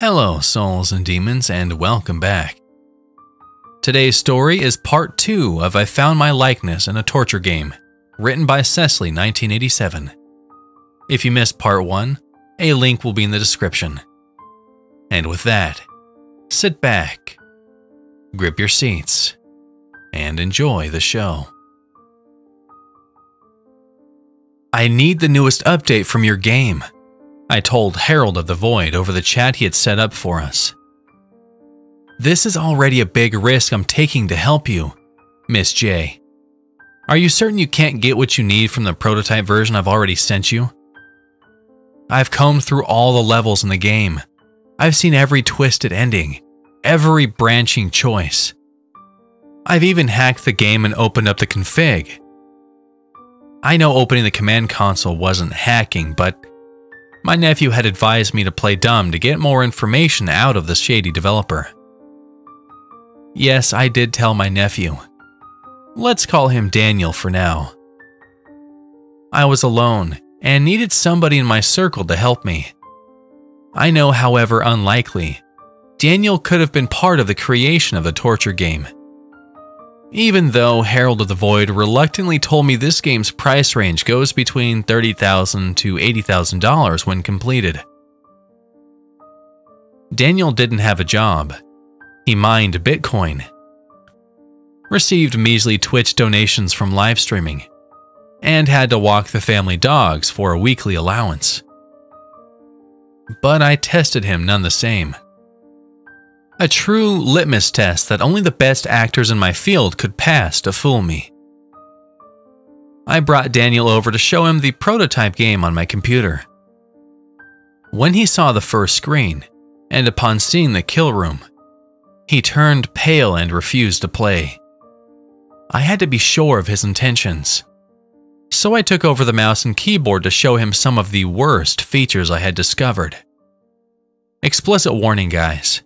Hello, souls and demons, and welcome back. Today's story is part 2 of I Found My Likeness in a Torture Game, written by Cecily 1987. If you missed part 1, a link will be in the description. And with that, sit back, grip your seats, and enjoy the show. I need the newest update from your game, I told Harold of the Void over the chat he had set up for us. This is already a big risk I'm taking to help you, Miss J. Are you certain you can't get what you need from the prototype version I've already sent you? I've combed through all the levels in the game. I've seen every twisted ending, every branching choice. I've even hacked the game and opened up the config. I know opening the command console wasn't hacking, but my nephew had advised me to play dumb to get more information out of the shady developer. Yes, I did tell my nephew. Let's call him Daniel for now. I was alone and needed somebody in my circle to help me. I know, however unlikely, Daniel could have been part of the creation of the torture game. Even though Harold of the Void reluctantly told me this game's price range goes between $30,000 to $80,000 when completed. Daniel didn't have a job. He mined Bitcoin, received measly Twitch donations from live streaming, and had to walk the family dogs for a weekly allowance. But I tested him none the same. A true litmus test that only the best actors in my field could pass to fool me. I brought Daniel over to show him the prototype game on my computer. When he saw the first screen, and upon seeing the kill room, he turned pale and refused to play. I had to be sure of his intentions, so I took over the mouse and keyboard to show him some of the worst features I had discovered. Explicit warning, guys.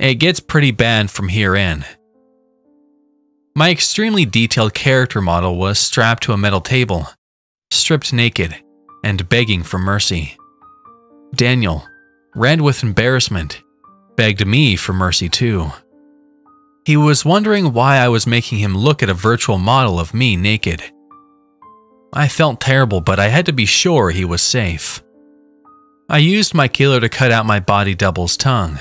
It gets pretty bad from here in. My extremely detailed character model was strapped to a metal table, stripped naked, and begging for mercy. Daniel, red with embarrassment, begged me for mercy too. He was wondering why I was making him look at a virtual model of me naked. I felt terrible, but I had to be sure he was safe. I used my killer to cut out my body double's tongue,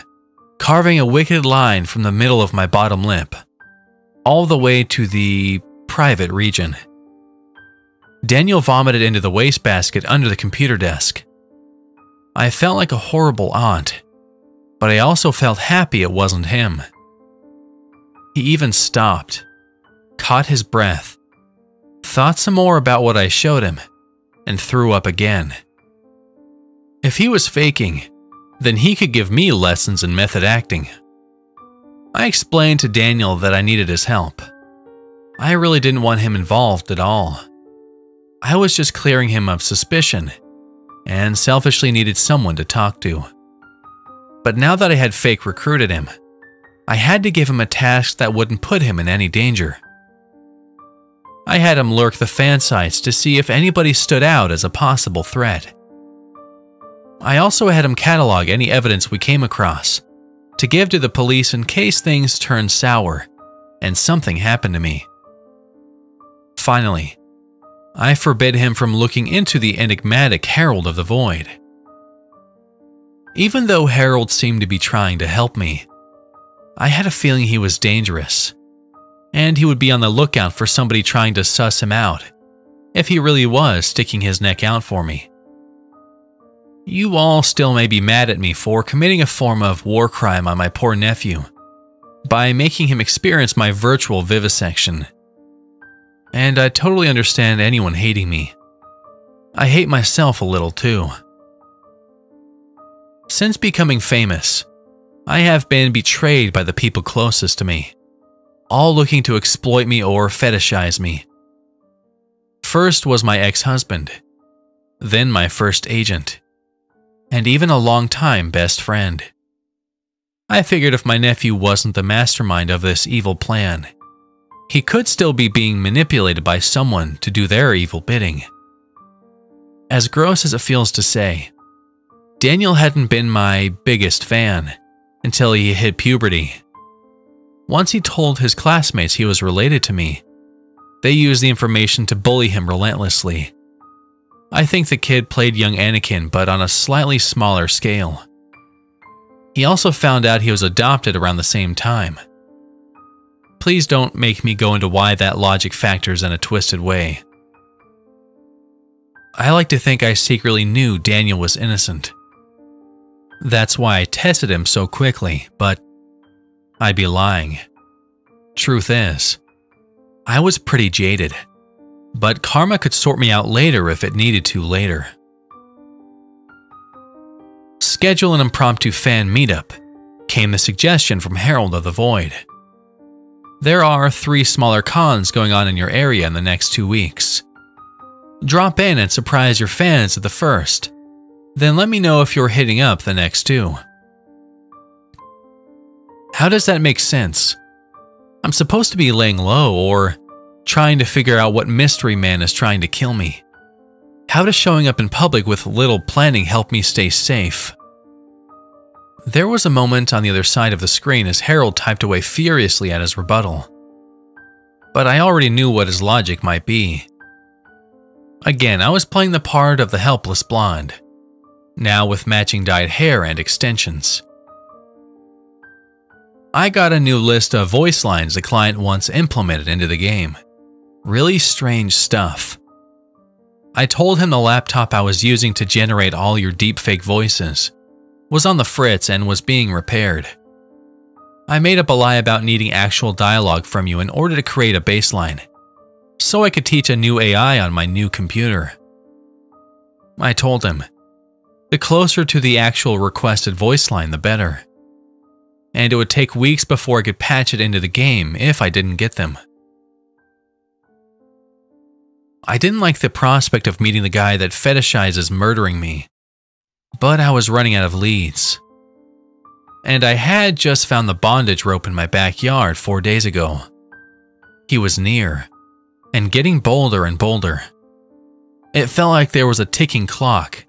carving a wicked line from the middle of my bottom lip, all the way to the private region. Daniel vomited into the wastebasket under the computer desk. I felt like a horrible aunt, but I also felt happy it wasn't him. He even stopped, caught his breath, thought some more about what I showed him, and threw up again. If he was faking, then he could give me lessons in method acting. I explained to Daniel that I needed his help. I really didn't want him involved at all. I was just clearing him of suspicion and selfishly needed someone to talk to. But now that I had fake recruited him, I had to give him a task that wouldn't put him in any danger. I had him lurk the fan sites to see if anybody stood out as a possible threat. I also had him catalog any evidence we came across to give to the police in case things turned sour and something happened to me. Finally, I forbid him from looking into the enigmatic Harold of the Void. Even though Harold seemed to be trying to help me, I had a feeling he was dangerous, and he would be on the lookout for somebody trying to suss him out if he really was sticking his neck out for me. You all still may be mad at me for committing a form of war crime on my poor nephew by making him experience my virtual vivisection. And I totally understand anyone hating me. I hate myself a little too. Since becoming famous, I have been betrayed by the people closest to me, all looking to exploit me or fetishize me. First was my ex-husband, then my first agent, and even a long-time best friend. I figured if my nephew wasn't the mastermind of this evil plan, he could still be being manipulated by someone to do their evil bidding. As gross as it feels to say, Daniel hadn't been my biggest fan until he hit puberty. Once he told his classmates he was related to me, they used the information to bully him relentlessly. I think the kid played young Anakin, but on a slightly smaller scale. He also found out he was adopted around the same time. Please don't make me go into why that logic factors in a twisted way. I like to think I secretly knew Daniel was innocent. That's why I tested him so quickly, but I'd be lying. Truth is, I was pretty jaded, but karma could sort me out later if it needed to later. Schedule an impromptu fan meetup came the suggestion from Harold of the Void. There are 3 smaller cons going on in your area in the next 2 weeks. Drop in and surprise your fans at the first, then let me know if you're hitting up the next 2. How does that make sense? I'm supposed to be laying low or trying to figure out what mystery man is trying to kill me. How does showing up in public with little planning help me stay safe? There was a moment on the other side of the screen as Harold typed away furiously at his rebuttal, but I already knew what his logic might be. Again, I was playing the part of the helpless blonde, now with matching dyed hair and extensions. I got a new list of voice lines the client once implemented into the game. Really strange stuff. I told him the laptop I was using to generate all your deepfake voices was on the fritz and was being repaired. I made up a lie about needing actual dialogue from you in order to create a baseline, so I could teach a new AI on my new computer. I told him, the closer to the actual requested voice line the better, and it would take weeks before I could patch it into the game if I didn't get them. I didn't like the prospect of meeting the guy that fetishizes murdering me, but I was running out of leads, and I had just found the bondage rope in my backyard 4 days ago. He was near, and getting bolder and bolder. It felt like there was a ticking clock,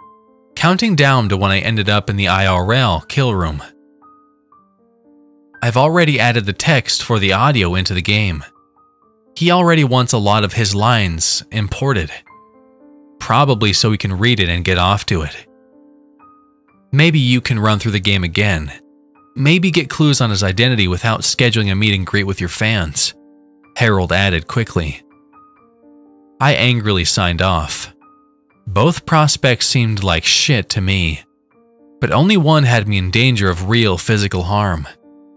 counting down to when I ended up in the IRL kill room. I've already added the text for the audio into the game. He already wants a lot of his lines imported, probably so he can read it and get off to it. Maybe you can run through the game again, maybe get clues on his identity without scheduling a meet and greet with your fans, Harold added quickly. I angrily signed off. Both prospects seemed like shit to me, but only one had me in danger of real physical harm,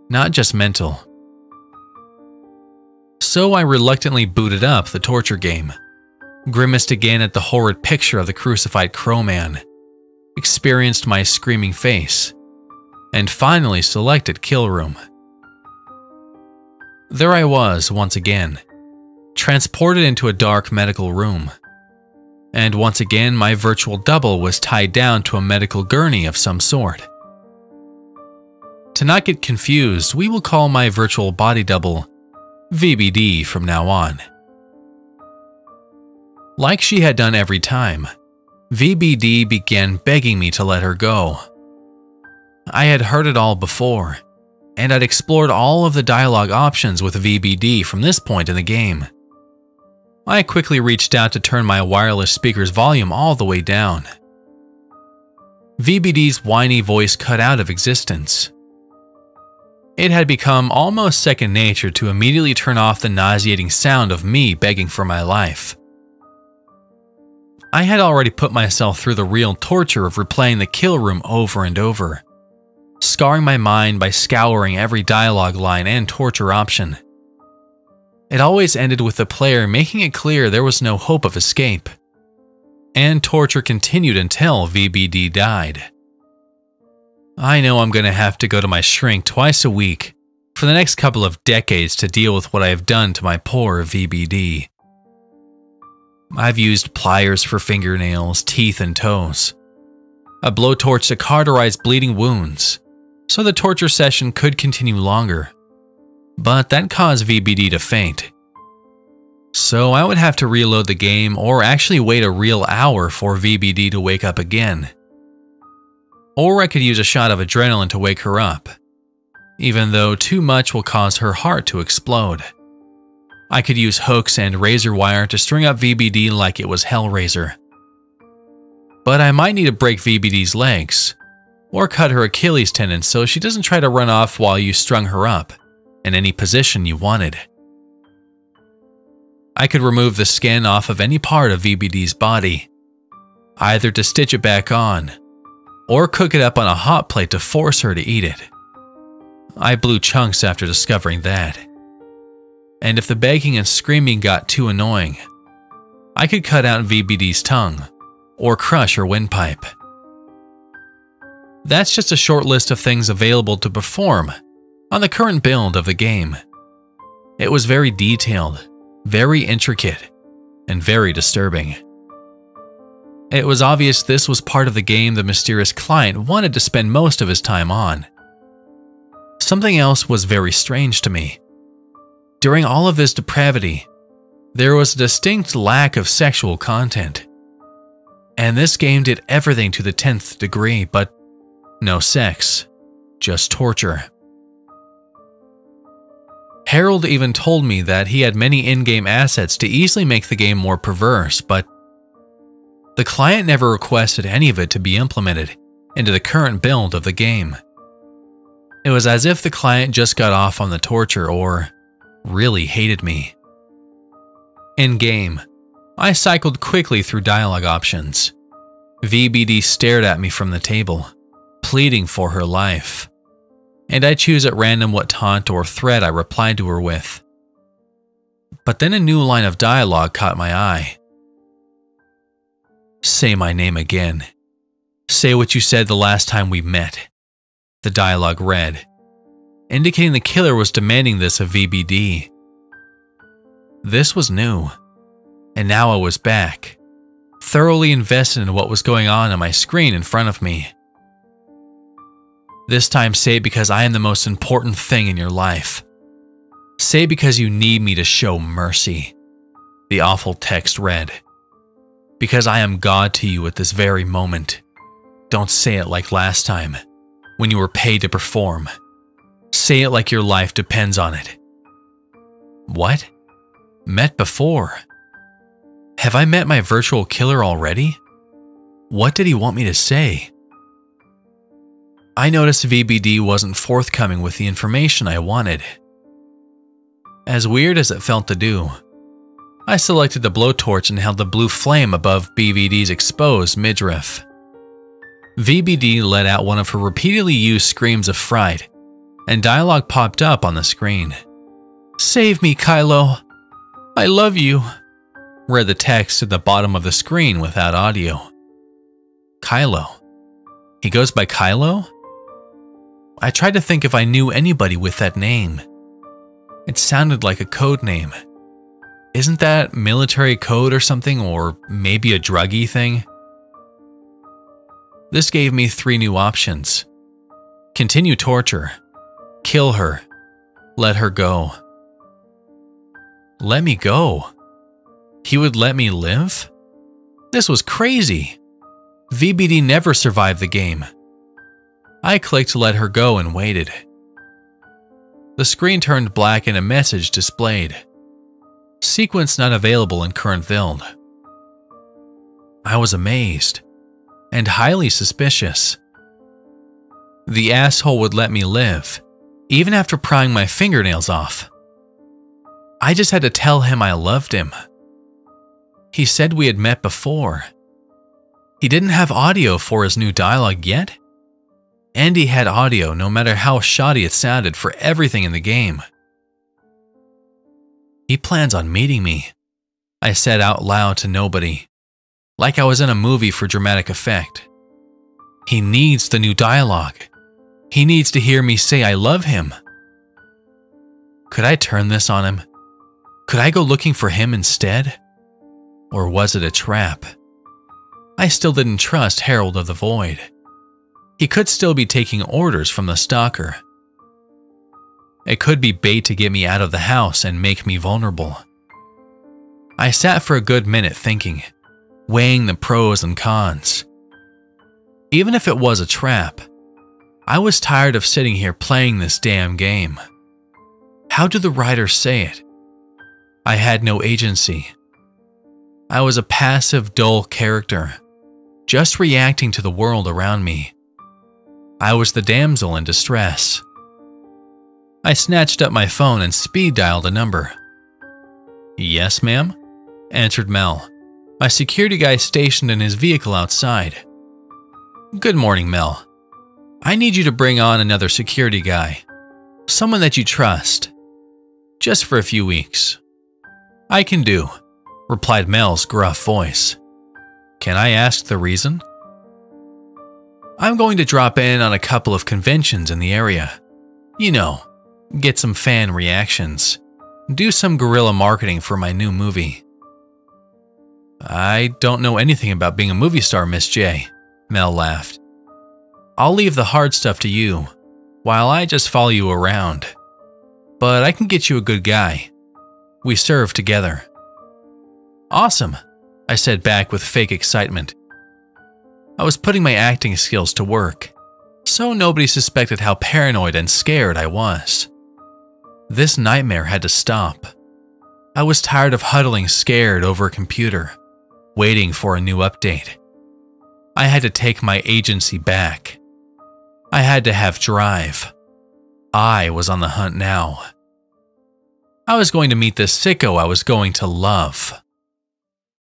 not just mental. So I reluctantly booted up the torture game, grimaced again at the horrid picture of the crucified Crowman, experienced my screaming face, and finally selected Kill Room. There I was once again, transported into a dark medical room, and once again my virtual double was tied down to a medical gurney of some sort. To not get confused, we will call my virtual body double VBD from now on. Like she had done every time, VBD began begging me to let her go. I had heard it all before, and I'd explored all of the dialogue options with VBD from this point in the game. I quickly reached out to turn my wireless speaker's volume all the way down. VBD's whiny voice cut out of existence. It had become almost second nature to immediately turn off the nauseating sound of me begging for my life. I had already put myself through the real torture of replaying the kill room over and over, scarring my mind by scouring every dialogue line and torture option. It always ended with the player making it clear there was no hope of escape, and torture continued until VBD died. I know I'm going to have to go to my shrink twice a week for the next couple of decades to deal with what I have done to my poor VBD. I've used pliers for fingernails, teeth, and toes, a blowtorch to cauterize bleeding wounds, so the torture session could continue longer, but that caused VBD to faint. So I would have to reload the game or actually wait a real hour for VBD to wake up again. Or I could use a shot of adrenaline to wake her up, even though too much will cause her heart to explode. I could use hooks and razor wire to string up VBD like it was Hellraiser. But I might need to break VBD's legs, or cut her Achilles tendon so she doesn't try to run off while you strung her up, in any position you wanted. I could remove the skin off of any part of VBD's body, either to stitch it back on, or cook it up on a hot plate to force her to eat it. I blew chunks after discovering that. And if the begging and screaming got too annoying, I could cut out VBD's tongue, or crush her windpipe. That's just a short list of things available to perform on the current build of the game. It was very detailed, very intricate, and very disturbing. It was obvious this was part of the game the mysterious client wanted to spend most of his time on. Something else was very strange to me. During all of this depravity, there was a distinct lack of sexual content. And this game did everything to the 10th degree, but no sex, just torture. Harold even told me that he had many in-game assets to easily make the game more perverse, but the client never requested any of it to be implemented into the current build of the game. It was as if the client just got off on the torture or really hated me. In-game, I cycled quickly through dialogue options. VBD stared at me from the table, pleading for her life, and I choose at random what taunt or threat I replied to her with. But then a new line of dialogue caught my eye. "Say my name again. Say what you said the last time we met," the dialogue read, indicating the killer was demanding this of VBD. This was new, and now I was back, thoroughly invested in what was going on my screen in front of me. "This time say it because I am the most important thing in your life. Say it because you need me to show mercy," the awful text read. "Because I am God to you at this very moment. Don't say it like last time, when you were paid to perform. Say it like your life depends on it." What? Met before? Have I met my virtual killer already? What did he want me to say? I noticed VBD wasn't forthcoming with the information I wanted. As weird as it felt to do, I selected the blowtorch and held the blue flame above VBD's exposed midriff. VBD let out one of her repeatedly used screams of fright, and dialogue popped up on the screen. "Save me, Kylo. I love you," read the text at the bottom of the screen without audio. Kylo. He goes by Kylo? I tried to think if I knew anybody with that name. It sounded like a code name. Isn't that military code or something, or maybe a druggy thing? This gave me three new options. Continue torture. Kill her. Let her go. Let me go? He would let me live? This was crazy. VBD never survived the game. I clicked let her go and waited. The screen turned black and a message displayed. "Sequence not available in current build." I was amazed and highly suspicious. The asshole would let me live, even after prying my fingernails off. I just had to tell him I loved him. He said we had met before. He didn't have audio for his new dialogue yet, and he had audio no matter how shoddy it sounded for everything in the game. "He plans on meeting me," I said out loud to nobody, like I was in a movie for dramatic effect. "He needs the new dialogue. He needs to hear me say I love him." Could I turn this on him? Could I go looking for him instead? Or was it a trap? I still didn't trust Harold of the Void. He could still be taking orders from the stalker. It could be bait to get me out of the house and make me vulnerable. I sat for a good minute thinking, weighing the pros and cons. Even if it was a trap, I was tired of sitting here playing this damn game. How do the writers say it? I had no agency. I was a passive, dull character, just reacting to the world around me. I was the damsel in distress. I snatched up my phone and speed dialed a number. "Yes, ma'am," answered Mel, my security guy stationed in his vehicle outside. "Good morning, Mel. I need you to bring on another security guy, someone that you trust, just for a few weeks." "I can do," replied Mel's gruff voice. "Can I ask the reason?" "I'm going to drop in on a couple of conventions in the area. You know, get some fan reactions. Do some guerrilla marketing for my new movie." "I don't know anything about being a movie star, Miss J," Mel laughed. "I'll leave the hard stuff to you, while I just follow you around. But I can get you a good guy. We serve together." "Awesome," I said back with fake excitement. I was putting my acting skills to work, so nobody suspected how paranoid and scared I was. This nightmare had to stop. I was tired of huddling scared over a computer, waiting for a new update. I had to take my agency back. I had to have drive. I was on the hunt now. I was going to meet this sicko I was going to love.